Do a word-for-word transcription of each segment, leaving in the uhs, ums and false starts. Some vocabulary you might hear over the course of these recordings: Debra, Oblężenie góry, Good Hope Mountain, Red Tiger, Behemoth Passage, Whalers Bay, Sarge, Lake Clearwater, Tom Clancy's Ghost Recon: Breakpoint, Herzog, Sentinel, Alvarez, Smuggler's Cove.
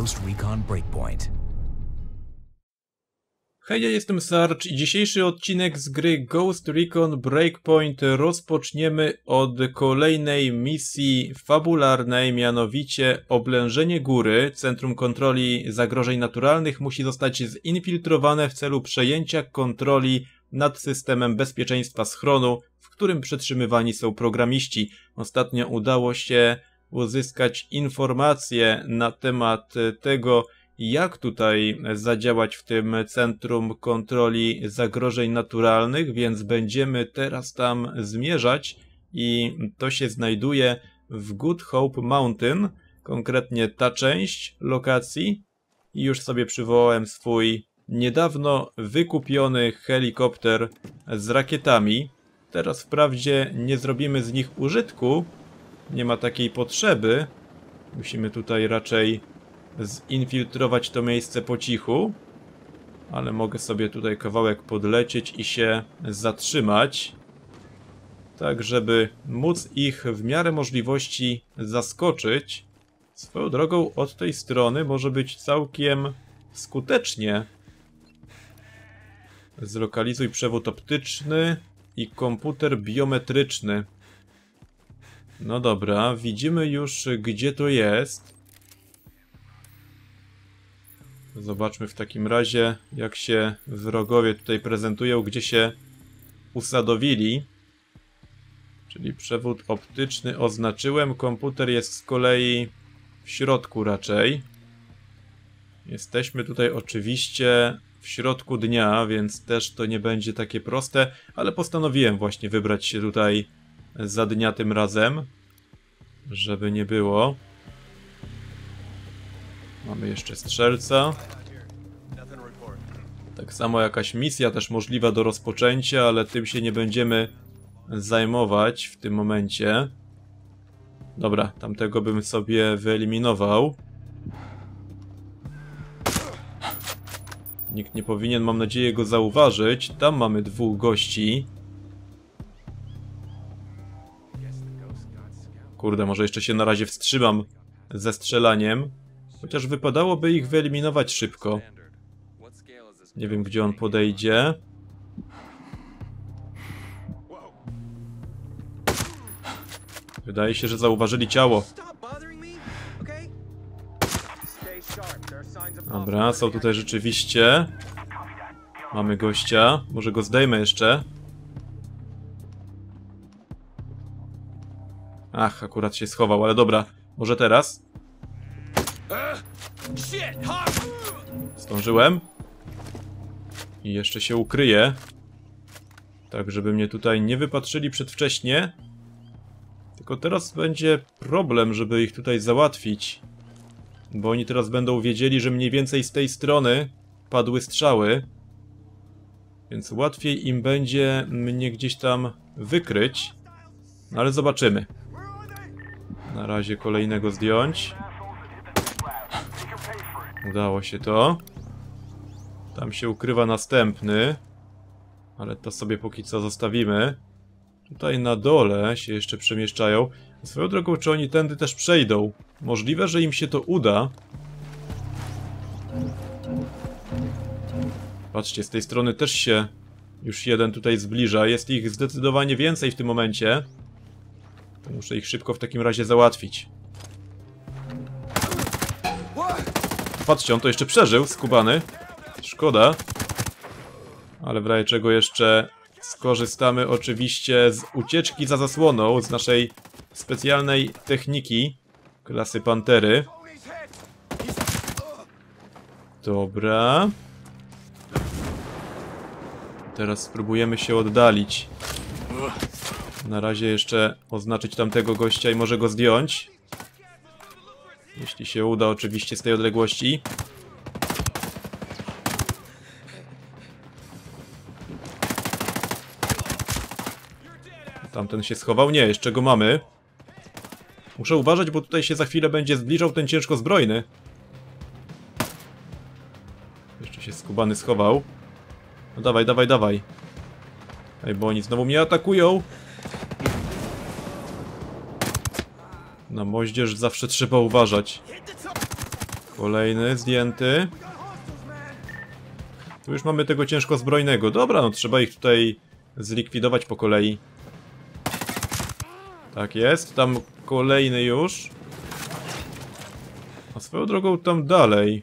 Ghost Recon Breakpoint. Hej, ja jestem Sarge i dzisiejszy odcinek z gry Ghost Recon Breakpoint rozpoczniemy od kolejnej misji fabularnej, mianowicie oblężenie góry. Centrum Kontroli Zagrożeń Naturalnych musi zostać zinfiltrowane w celu przejęcia kontroli nad systemem bezpieczeństwa schronu, w którym przetrzymywani są programiści. Ostatnio udało się uzyskać informacje na temat tego, jak tutaj zadziałać w tym Centrum Kontroli Zagrożeń Naturalnych, więc będziemy teraz tam zmierzać i to się znajduje w Good Hope Mountain, konkretnie ta część lokacji. I już sobie przywołałem swój niedawno wykupiony helikopter z rakietami. Teraz wprawdzie nie zrobimy z nich użytku, nie ma takiej potrzeby. Musimy tutaj raczej zinfiltrować to miejsce po cichu, ale mogę sobie tutaj kawałek podlecieć i się zatrzymać, tak żeby móc ich w miarę możliwości zaskoczyć. Swoją drogą od tej strony może być całkiem skutecznie. Zlokalizuj przewód optyczny i komputer biometryczny. No dobra, widzimy już, gdzie to jest. Zobaczmy w takim razie, jak się wrogowie tutaj prezentują, gdzie się usadowili. Czyli przewód optyczny oznaczyłem, komputer jest z kolei w środku raczej. Jesteśmy tutaj oczywiście w środku dnia, więc też to nie będzie takie proste, ale postanowiłem właśnie wybrać się tutaj za dnia tym razem, żeby nie było. Mamy jeszcze strzelca. Tak samo jakaś misja też możliwa do rozpoczęcia, ale tym się nie będziemy zajmować w tym momencie. Dobra, tamtego bym sobie wyeliminował. Nikt nie powinien, mam nadzieję, go zauważyć. Tam mamy dwóch gości. Kurde, może jeszcze się na razie wstrzymam ze strzelaniem. Chociaż wypadałoby ich wyeliminować szybko. Nie wiem, gdzie on podejdzie. Wydaje się, że zauważyli ciało. Dobra, są tutaj rzeczywiście. Mamy gościa. Może go zdejmę jeszcze. Ach, akurat się schował, ale dobra. Może teraz? Zdążyłem. I jeszcze się ukryję. Tak, żeby mnie tutaj nie wypatrzyli przedwcześnie. Tylko teraz będzie problem, żeby ich tutaj załatwić. Bo oni teraz będą wiedzieli, że mniej więcej z tej strony padły strzały. Więc łatwiej im będzie mnie gdzieś tam wykryć. No ale zobaczymy. Na razie kolejnego zdjąć. Udało się to. Tam się ukrywa następny. Ale to sobie póki co zostawimy. Tutaj na dole się jeszcze przemieszczają. Swoją drogą, czy oni tędy też przejdą? Możliwe, że im się to uda. Patrzcie, z tej strony też się już jeden tutaj zbliża. Jest ich zdecydowanie więcej w tym momencie. To muszę ich szybko w takim razie załatwić. Patrzcie, on to jeszcze przeżył, skubany. Szkoda. Ale w razie czego jeszcze skorzystamy oczywiście z ucieczki za zasłoną, z naszej specjalnej techniki klasy Pantery. Dobra. Teraz spróbujemy się oddalić. Na razie jeszcze oznaczyć tamtego gościa i może go zdjąć. Jeśli się uda, oczywiście z tej odległości. Tamten się schował? Nie, jeszcze go mamy. Muszę uważać, bo tutaj się za chwilę będzie zbliżał ten ciężkozbrojny. Jeszcze się skubany schował. No dawaj, dawaj, dawaj. Ej, bo oni znowu mnie atakują. Na moździerz zawsze trzeba uważać. Kolejny zdjęty. Tu już mamy tego ciężko zbrojnego. Dobra, no trzeba ich tutaj zlikwidować po kolei. Tak jest, tam kolejny już. A swoją drogą tam dalej.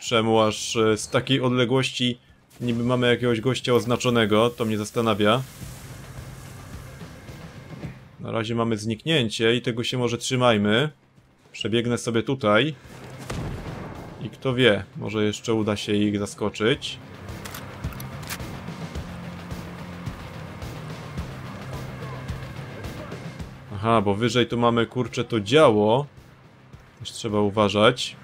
Czemu aż z takiej odległości niby mamy jakiegoś gościa oznaczonego? To mnie zastanawia. Na razie mamy zniknięcie i tego się może trzymajmy. Przebiegnę sobie tutaj. I kto wie, może jeszcze uda się ich zaskoczyć. Aha, bo wyżej tu mamy, kurczę, to działo. Też trzeba uważać.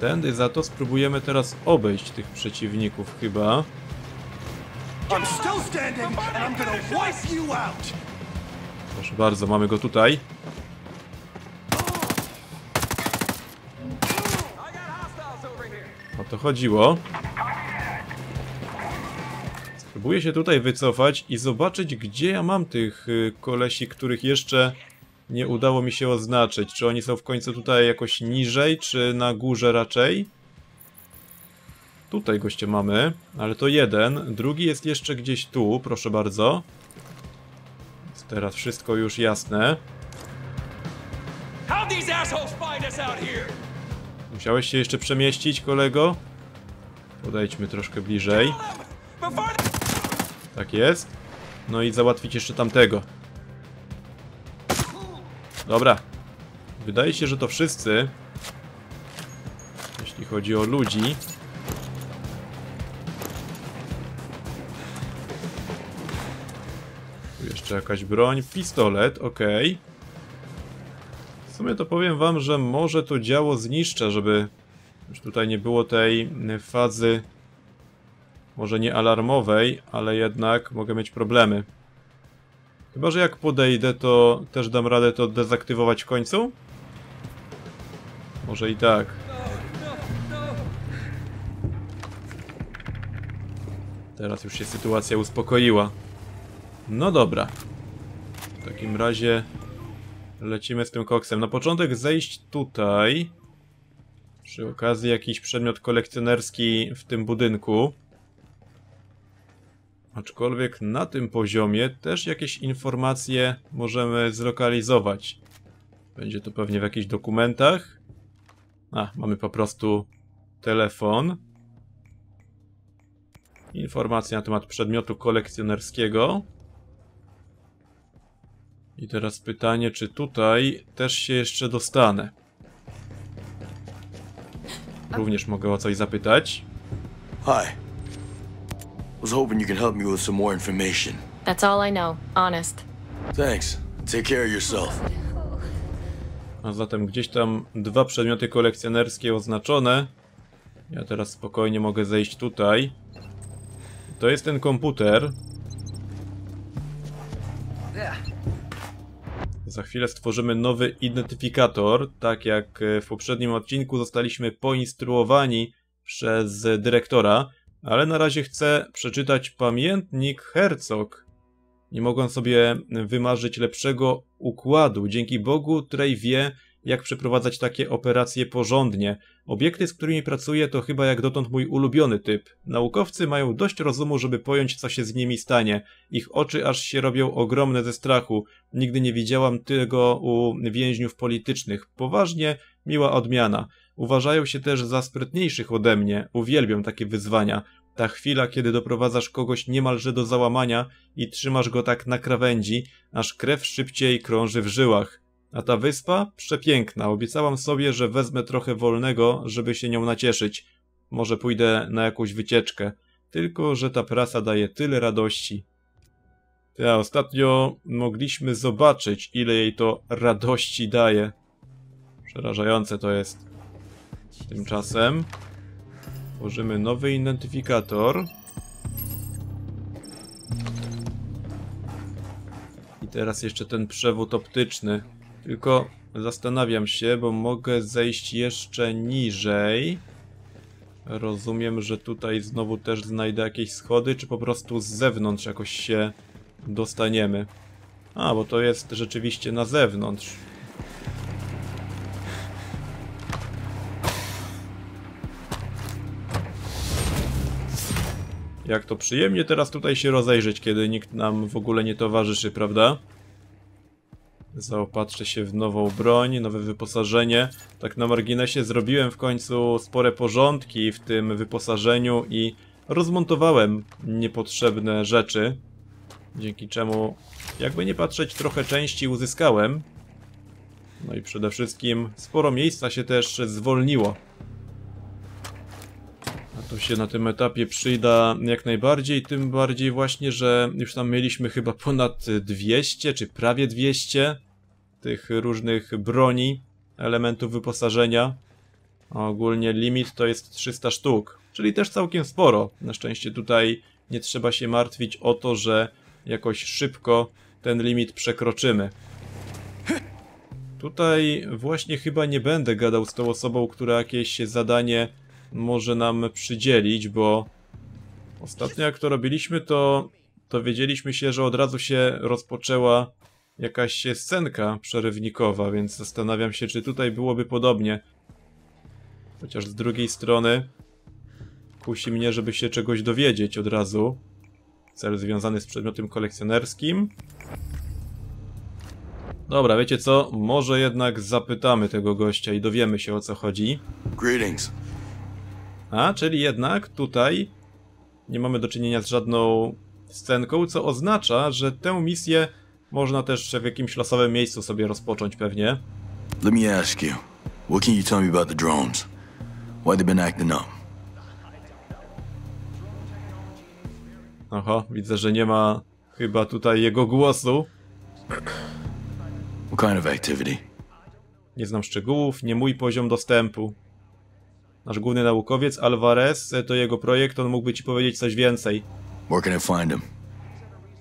Tędy za to spróbujemy teraz obejść tych przeciwników chyba. Proszę bardzo, mamy go tutaj. O to chodziło. Spróbuję się tutaj wycofać i zobaczyć, gdzie ja mam tych kolesi, których jeszcze nie udało mi się oznaczyć. Czy oni są w końcu tutaj jakoś niżej, czy na górze raczej? Tutaj goście mamy, ale to jeden. Drugi jest jeszcze gdzieś tu, proszę bardzo. Jest teraz wszystko już jasne. Musiałeś się jeszcze przemieścić, kolego? Podejdźmy troszkę bliżej. Tak jest. No i załatwić jeszcze tamtego. Dobra. Wydaje się, że to wszyscy. Jeśli chodzi o ludzi. Tu jeszcze jakaś broń. Pistolet, okej. W sumie to powiem wam, że może to działo zniszczę, żeby już tutaj nie było tej fazy, może nie alarmowej, ale jednak mogę mieć problemy. Chyba że jak podejdę, to też dam radę to dezaktywować w końcu? Może i tak. Teraz już się sytuacja uspokoiła. No dobra. W takim razie lecimy z tym koksem. Na początek zejść tutaj. Przy okazji jakiś przedmiot kolekcjonerski w tym budynku. Aczkolwiek na tym poziomie też jakieś informacje możemy zlokalizować. Będzie to pewnie w jakichś dokumentach. A, mamy po prostu telefon. Informacje na temat przedmiotu kolekcjonerskiego. I teraz pytanie, czy tutaj też się jeszcze dostanę? Również mogę o coś zapytać. Hi. Was hoping you could help me with some more information. That's all I know, honest. Thanks. Take care of yourself. A zatem gdzieś tam dwa przedmioty kolekcjonerskie oznaczone. Ja teraz spokojnie mogę zejść tutaj. To jest ten komputer. Za chwilę stworzymy nowy identyfikator. Tak jak w poprzednim odcinku zostaliśmy poinstruowani przez dyrektora. Ale na razie chcę przeczytać pamiętnik Herzog. Nie mogłem sobie wymarzyć lepszego układu. Dzięki Bogu Trey wie, jak przeprowadzać takie operacje porządnie. Obiekty, z którymi pracuję, to chyba jak dotąd mój ulubiony typ. Naukowcy mają dość rozumu, żeby pojąć, co się z nimi stanie. Ich oczy aż się robią ogromne ze strachu. Nigdy nie widziałam tego u więźniów politycznych. Poważnie, miła odmiana. Uważają się też za sprytniejszych ode mnie. Uwielbiam takie wyzwania. Ta chwila, kiedy doprowadzasz kogoś niemalże do załamania i trzymasz go tak na krawędzi, aż krew szybciej krąży w żyłach. A ta wyspa? Przepiękna. Obiecałam sobie, że wezmę trochę wolnego, żeby się nią nacieszyć. Może pójdę na jakąś wycieczkę. Tylko że ta prasa daje tyle radości. Ja, ostatnio mogliśmy zobaczyć, ile jej to radości daje. Przerażające to jest. Tymczasem tworzymy nowy identyfikator. I teraz jeszcze ten przewód optyczny. Tylko zastanawiam się, bo mogę zejść jeszcze niżej. Rozumiem, że tutaj znowu też znajdę jakieś schody, czy po prostu z zewnątrz jakoś się dostaniemy. A, bo to jest rzeczywiście na zewnątrz. Jak to przyjemnie teraz tutaj się rozejrzeć, kiedy nikt nam w ogóle nie towarzyszy, prawda? Zaopatrzę się w nową broń, nowe wyposażenie. Tak na marginesie zrobiłem w końcu spore porządki w tym wyposażeniu i rozmontowałem niepotrzebne rzeczy. Dzięki czemu, jakby nie patrzeć, trochę części uzyskałem. No i przede wszystkim sporo miejsca się też zwolniło. A to się na tym etapie przyda jak najbardziej, tym bardziej właśnie, że już tam mieliśmy chyba ponad dwieście, czy prawie dwieście tych różnych broni, elementów wyposażenia. A ogólnie limit to jest trzysta sztuk, czyli też całkiem sporo. Na szczęście tutaj nie trzeba się martwić o to, że jakoś szybko ten limit przekroczymy. Tutaj właśnie chyba nie będę gadał z tą osobą, która jakieś zadanie może nam przydzielić, bo ostatnio jak to robiliśmy, to dowiedzieliśmy się, że od razu się rozpoczęła jakaś scenka przerywnikowa, więc zastanawiam się, czy tutaj byłoby podobnie. Chociaż z drugiej strony kusi mnie, żeby się czegoś dowiedzieć od razu. Cel związany z przedmiotem kolekcjonerskim. Dobra, wiecie co? Może jednak zapytamy tego gościa i dowiemy się, o co chodzi. Greetings. A, czyli jednak tutaj nie mamy do czynienia z żadną scenką, co oznacza, że tę misję można też w jakimś losowym miejscu sobie rozpocząć pewnie. Let me ask you, what can you tell me about the drones? Why they've been acting up? Oho, widzę, że nie ma chyba tutaj jego głosu. What kind of activity? Nie znam szczegółów, nie mój poziom dostępu. Nasz główny naukowiec, Alvarez, to jego projekt, on mógłby ci powiedzieć coś więcej. Where can I find him?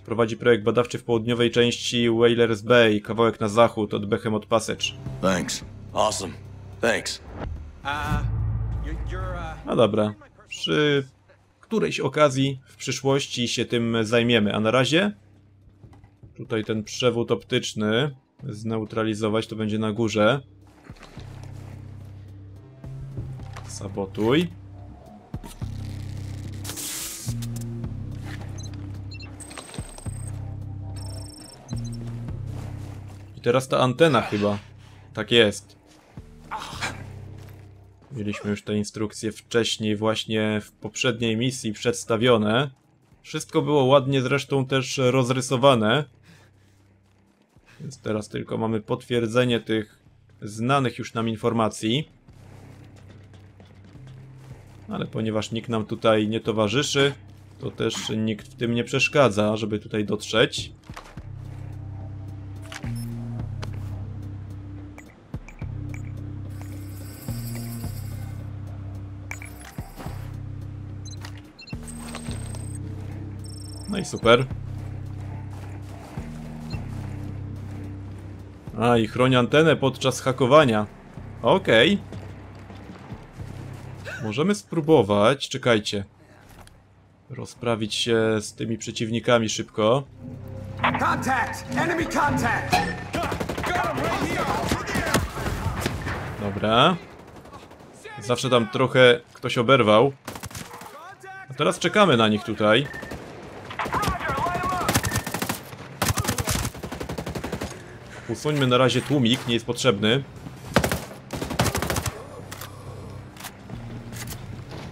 Prowadzi projekt badawczy w południowej części Whalers Bay, kawałek na zachód od Behemoth Passage. Thanks. Awesome. Thanks. No dobra, przy którejś okazji w przyszłości się tym zajmiemy, a na razie tutaj ten przewód optyczny zneutralizować, to będzie na górze. Sabotuj. I teraz ta antena chyba. Tak jest. Mieliśmy już te instrukcje wcześniej, właśnie w poprzedniej misji przedstawione. Wszystko było ładnie zresztą też rozrysowane. Więc teraz tylko mamy potwierdzenie tych znanych już nam informacji. Ale ponieważ nikt nam tutaj nie towarzyszy, to też nikt w tym nie przeszkadza, żeby tutaj dotrzeć. No i super. A, i chroni antenę podczas hakowania. Okej. Okay. Możemy spróbować, czekajcie, rozprawić się z tymi przeciwnikami szybko. Dobra. Zawsze tam trochę ktoś oberwał. A teraz czekamy na nich tutaj. Usuńmy na razie tłumik, nie jest potrzebny.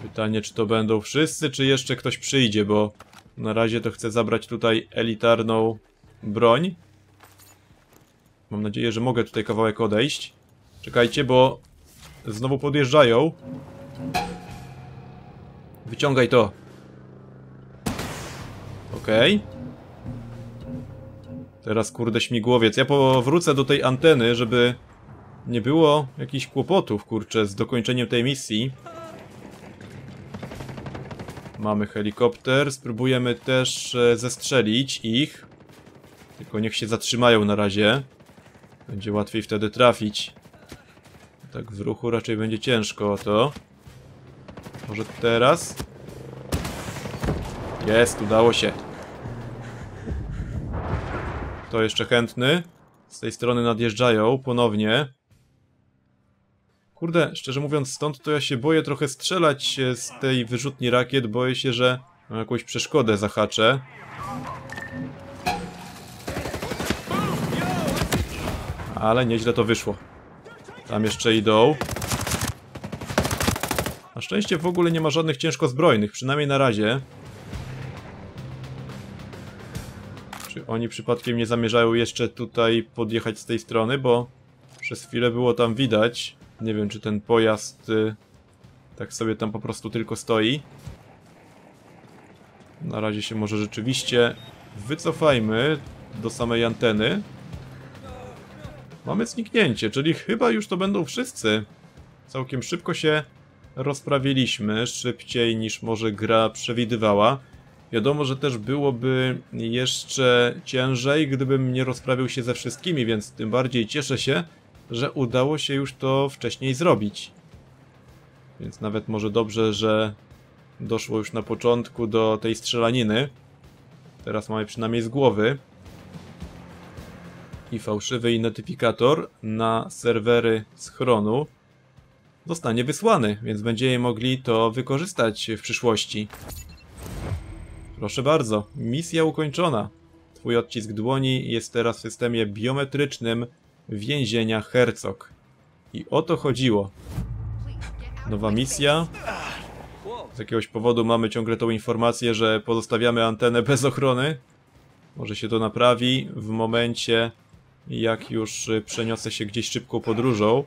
Pytanie, czy to będą wszyscy, czy jeszcze ktoś przyjdzie, bo na razie to chcę zabrać tutaj elitarną broń. Mam nadzieję, że mogę tutaj kawałek odejść. Czekajcie, bo znowu podjeżdżają. Wyciągaj to. Okej. Teraz kurde śmigłowiec. Ja powrócę do tej anteny, żeby nie było jakichś kłopotów, kurczę, z dokończeniem tej misji. Mamy helikopter, spróbujemy też zestrzelić ich. Tylko niech się zatrzymają na razie. Będzie łatwiej wtedy trafić. Tak w ruchu raczej będzie ciężko o to. Może teraz? Jest, udało się. Kto jeszcze chętny? Z tej strony nadjeżdżają ponownie. Kurde, szczerze mówiąc, stąd to ja się boję trochę strzelać z tej wyrzutni rakiet, boję się, że na jakąś przeszkodę zahaczę. Ale nieźle to wyszło. Tam jeszcze idą. Na szczęście w ogóle nie ma żadnych ciężko zbrojnych, przynajmniej na razie. Czy oni przypadkiem nie zamierzają jeszcze tutaj podjechać z tej strony, bo przez chwilę było tam widać. Nie wiem, czy ten pojazd y, tak sobie tam po prostu tylko stoi. Na razie się może rzeczywiście wycofajmy do samej anteny. Mamy zniknięcie, czyli chyba już to będą wszyscy. Całkiem szybko się rozprawiliśmy, szybciej niż może gra przewidywała. Wiadomo, że też byłoby jeszcze ciężej, gdybym nie rozprawił się ze wszystkimi, więc tym bardziej cieszę się, że udało się już to wcześniej zrobić. Więc nawet może dobrze, że doszło już na początku do tej strzelaniny. Teraz mamy przynajmniej z głowy. I fałszywy identyfikator na serwery schronu zostanie wysłany, więc będziemy mogli to wykorzystać w przyszłości. Proszę bardzo, misja ukończona. Twój odcisk dłoni jest teraz w systemie biometrycznym więzienia Herzog. I o to chodziło. Nowa misja. Z jakiegoś powodu mamy ciągle tą informację, że pozostawiamy antenę bez ochrony. Może się to naprawi w momencie, jak już przeniosę się gdzieś szybką podróżą.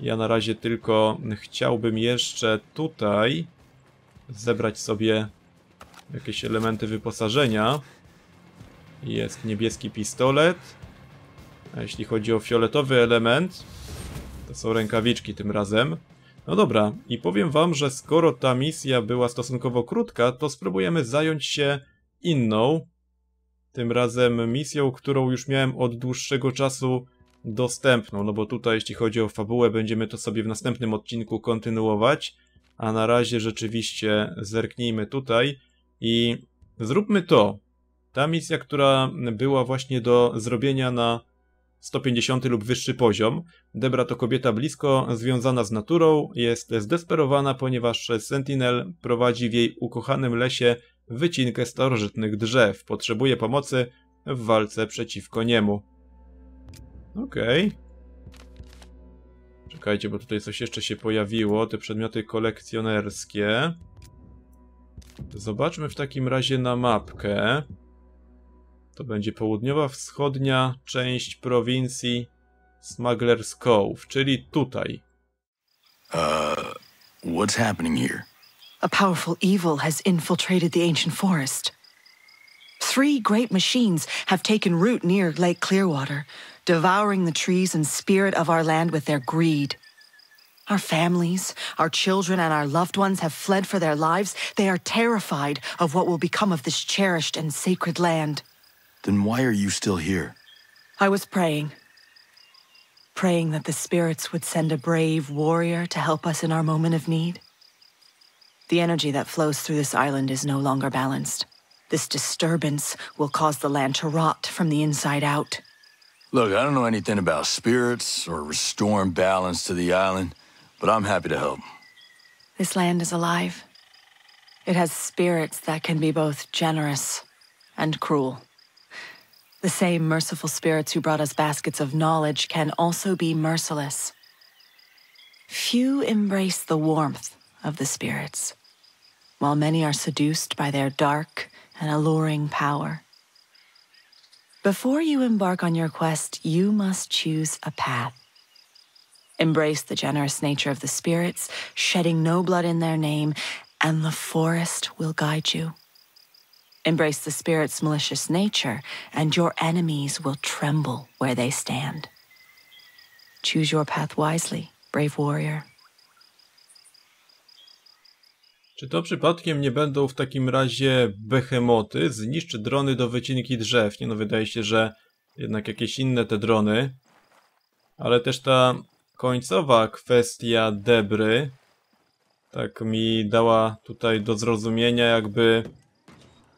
Ja na razie tylko chciałbym jeszcze tutaj zebrać sobie jakieś elementy wyposażenia. Jest niebieski pistolet. A jeśli chodzi o fioletowy element, to są rękawiczki tym razem. No dobra, i powiem wam, że skoro ta misja była stosunkowo krótka, to spróbujemy zająć się inną. Tym razem misją, którą już miałem od dłuższego czasu dostępną. No bo tutaj, jeśli chodzi o fabułę, będziemy to sobie w następnym odcinku kontynuować. A na razie rzeczywiście zerknijmy tutaj i zróbmy to. Ta misja, która była właśnie do zrobienia na sto pięćdziesiąty lub wyższy poziom. Debra to kobieta blisko związana z naturą, jest zdesperowana, ponieważ Sentinel prowadzi w jej ukochanym lesie wycinkę starożytnych drzew. Potrzebuje pomocy w walce przeciwko niemu. Okej. Okay. Czekajcie, bo tutaj coś jeszcze się pojawiło. Te przedmioty kolekcjonerskie. Zobaczmy w takim razie na mapkę. To będzie południowa, wschodnia część prowincji Smuggler's Cove, czyli tutaj. Uh, what's happening here? A powerful evil has infiltrated the ancient forest. Three great machines have taken root near Lake Clearwater, devouring the trees and spirit of our land with their greed. Our families, our children, and our loved ones have fled for their lives. They are terrified of what will become of this cherished and sacred land. Then why are you still here? I was praying. Praying that the spirits would send a brave warrior to help us in our moment of need. The energy that flows through this island is no longer balanced. This disturbance will cause the land to rot from the inside out. Look, I don't know anything about spirits or restoring balance to the island, but I'm happy to help. This land is alive. It has spirits that can be both generous and cruel. The same merciful spirits who brought us baskets of knowledge can also be merciless. Few embrace the warmth of the spirits, while many are seduced by their dark and alluring power. Before you embark on your quest, you must choose a path. Embrace the generous nature of the spirits, shedding no blood in their name, and the forest will guide you. Embrace the spirit's malicious nature, and your enemies will tremble where they stand. Choose your path wisely, brave warrior. Czy to przypadkiem nie będą w takim razie behemoty? Zniszczy drony do wycinki drzew. Nie no, wydaje się, że jednak jakieś inne te drony. Ale też ta końcowa kwestia Debry tak mi dała tutaj do zrozumienia, jakby...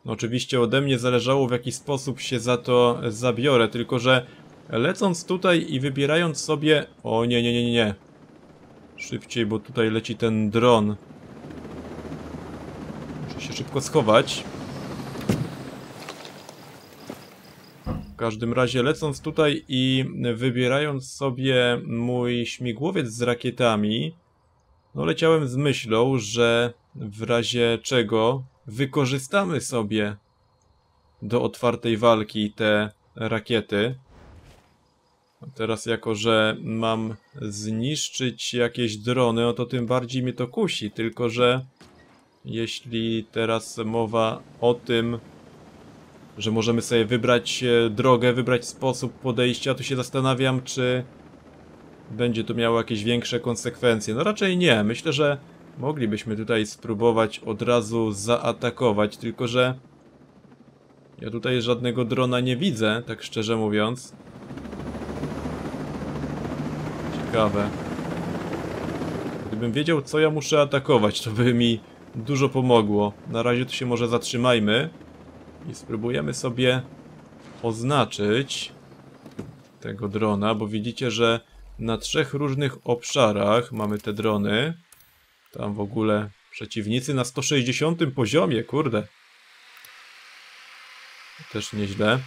No oczywiście ode mnie zależało, w jaki sposób się za to zabiorę, tylko że lecąc tutaj i wybierając sobie... O nie, nie, nie, nie. Szybciej, bo tutaj leci ten dron. Muszę się szybko schować. każdym razie lecąc tutaj i wybierając sobie mój śmigłowiec z rakietami, no leciałem z myślą, że w razie czego wykorzystamy sobie do otwartej walki te rakiety. Teraz jako, że mam zniszczyć jakieś drony, no to tym bardziej mnie to kusi, tylko że jeśli teraz mowa o tym, że możemy sobie wybrać drogę, wybrać sposób podejścia, to się zastanawiam, czy będzie to miało jakieś większe konsekwencje. No raczej nie, myślę, że moglibyśmy tutaj spróbować od razu zaatakować, tylko że ja tutaj żadnego drona nie widzę, tak szczerze mówiąc. Ciekawe. Gdybym wiedział, co ja muszę atakować, to by mi dużo pomogło. Na razie tu się może zatrzymajmy i spróbujemy sobie oznaczyć tego drona, bo widzicie, że na trzech różnych obszarach mamy te drony. Tam w ogóle przeciwnicy na sto sześćdziesiątym poziomie, kurde. Też nieźle.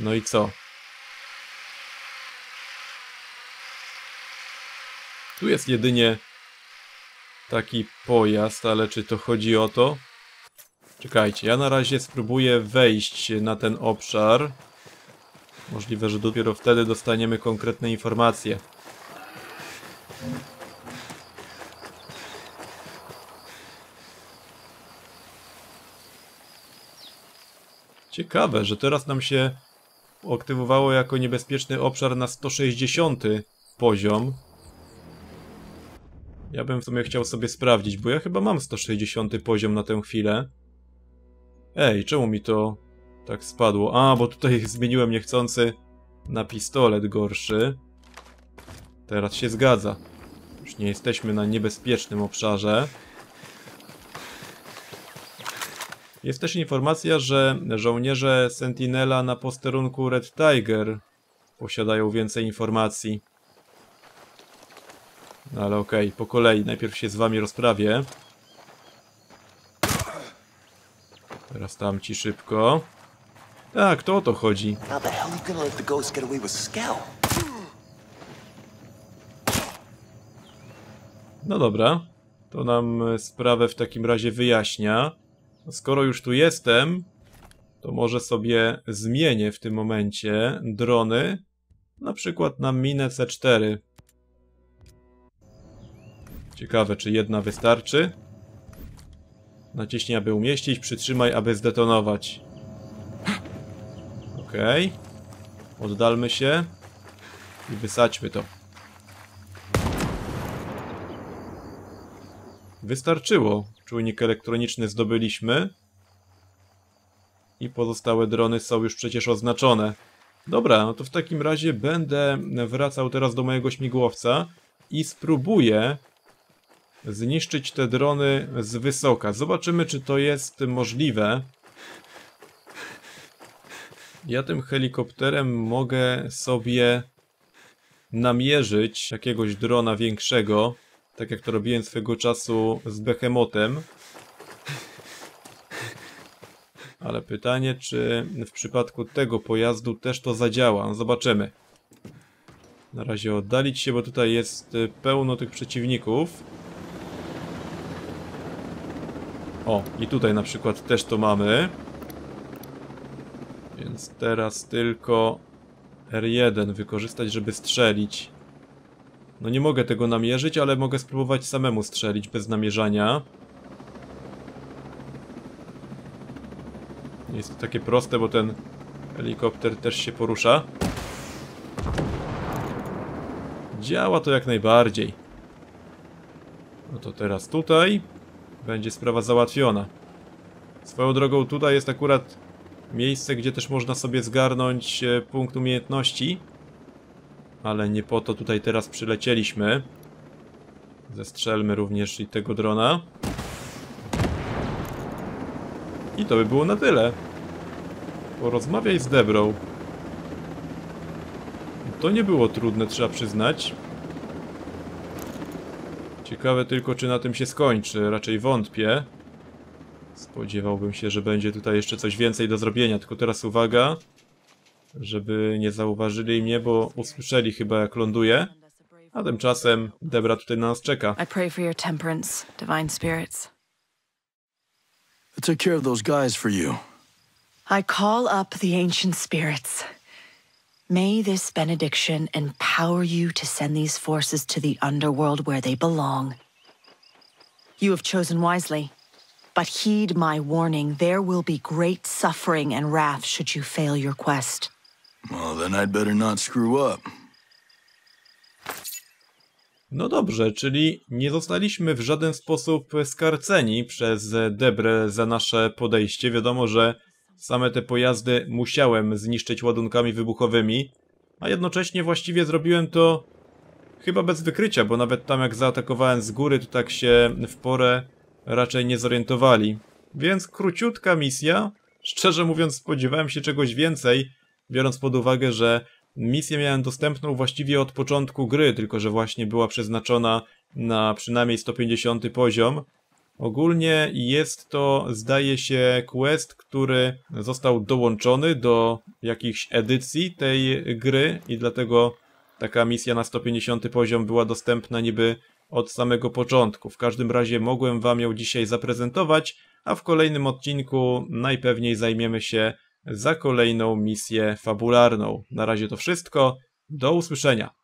No i co? Tu jest jedynie taki pojazd, ale czy to chodzi o to? Czekajcie, ja na razie spróbuję wejść na ten obszar. Możliwe, że dopiero wtedy dostaniemy konkretne informacje. Ciekawe, że teraz nam się aktywowało jako niebezpieczny obszar na sto sześćdziesiątym poziom. Ja bym w sumie chciał sobie sprawdzić, bo ja chyba mam sto sześćdziesiąty poziom na tę chwilę. Ej, czemu mi to tak spadło? A, bo tutaj zmieniłem niechcący na pistolet gorszy. Teraz się zgadza. Już nie jesteśmy na niebezpiecznym obszarze. Jest też informacja, że żołnierze Sentinela na posterunku Red Tiger posiadają więcej informacji. No ale okej, okay, po kolei. Najpierw się z wami rozprawię. Teraz tamci szybko. Tak, to o to chodzi. No dobra. To nam sprawę w takim razie wyjaśnia. Skoro już tu jestem, to może sobie zmienię w tym momencie drony. Na przykład na minę C cztery. Ciekawe, czy jedna wystarczy? Naciśnij, aby umieścić, przytrzymaj, aby zdetonować. Okej. Okay. Oddalmy się i wysadźmy to. Wystarczyło. Czujnik elektroniczny zdobyliśmy. I pozostałe drony są już przecież oznaczone. Dobra, no to w takim razie będę wracał teraz do mojego śmigłowca i spróbuję zniszczyć te drony z wysoka. Zobaczymy, czy to jest możliwe. Ja tym helikopterem mogę sobie namierzyć jakiegoś drona większego, tak jak to robiłem swego czasu z Behemotem. Ale pytanie, czy w przypadku tego pojazdu też to zadziała. No zobaczymy. Na razie oddalić się, bo tutaj jest pełno tych przeciwników. O, i tutaj na przykład też to mamy. Więc teraz tylko R jeden wykorzystać, żeby strzelić. No nie mogę tego namierzyć, ale mogę spróbować samemu strzelić bez namierzania. Jest to takie proste, bo ten helikopter też się porusza. Działa to jak najbardziej. No to teraz tutaj będzie sprawa załatwiona. Swoją drogą tutaj jest akurat miejsce, gdzie też można sobie zgarnąć punkt umiejętności. Ale nie po to tutaj teraz przylecieliśmy. Zestrzelmy również i tego drona. I to by było na tyle. Porozmawiaj z Debrą. To nie było trudne, trzeba przyznać. Ciekawe tylko, czy na tym się skończy. Raczej wątpię. Spodziewałbym się, że będzie tutaj jeszcze coś więcej do zrobienia. Tylko teraz uwaga. żeby nie zauważyli mnie, bo usłyszeli chyba, jak ląduję. A tymczasem Debra tutaj na nas czeka. I pray for your temperance, divine spirits. I took care of those guys for you. I call up the ancient spirits. May this benediction empower you to send these forces to the underworld where they belong. You have chosen wisely, but heed my warning. There will be great suffering and wrath should you fail your quest. Well, then I'd better not screw up. No dobrze, czyli nie zostaliśmy w żaden sposób skarceni przez Debrę za nasze podejście. Wiadomo, że same te pojazdy musiałem zniszczyć ładunkami wybuchowymi, a jednocześnie właściwie zrobiłem to chyba bez wykrycia, bo nawet tam jak zaatakowałem z góry, to tak się w porę raczej nie zorientowali. Więc króciutka misja. Szczerze mówiąc, spodziewałem się czegoś więcej, biorąc pod uwagę, że misję miałem dostępną właściwie od początku gry, tylko że właśnie była przeznaczona na przynajmniej sto pięćdziesiąty poziom. Ogólnie jest to, zdaje się, quest, który został dołączony do jakichś edycji tej gry i dlatego taka misja na sto pięćdziesiąty poziom była dostępna niby od samego początku. W każdym razie mogłem wam ją dzisiaj zaprezentować, a w kolejnym odcinku najpewniej zajmiemy się za kolejną misję fabularną. Na razie to wszystko, do usłyszenia.